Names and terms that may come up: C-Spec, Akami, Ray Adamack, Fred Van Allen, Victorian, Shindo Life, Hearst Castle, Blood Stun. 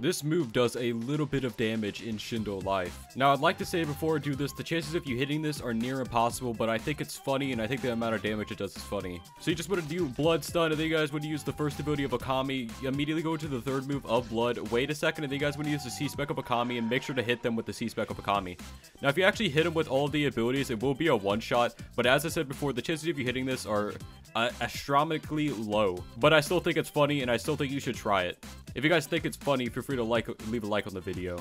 This move does a little bit of damage in Shindo Life. Now, I'd like to say before I do this, the chances of you hitting this are near impossible, but I think it's funny, and I think the amount of damage it does is funny. So you just want to do Blood Stun, and then you guys want to use the first ability of Akami, immediately go to the third move of Blood, wait a second, and then you guys want to use the C-Spec of Akami, and make sure to hit them with the C-Spec of Akami. Now, if you actually hit them with all the abilities, it will be a one-shot, but as I said before, the chances of you hitting this are astronomically low, but I still think it's funny, and I still think you should try it. If you guys think it's funny, feel free to leave a like on the video.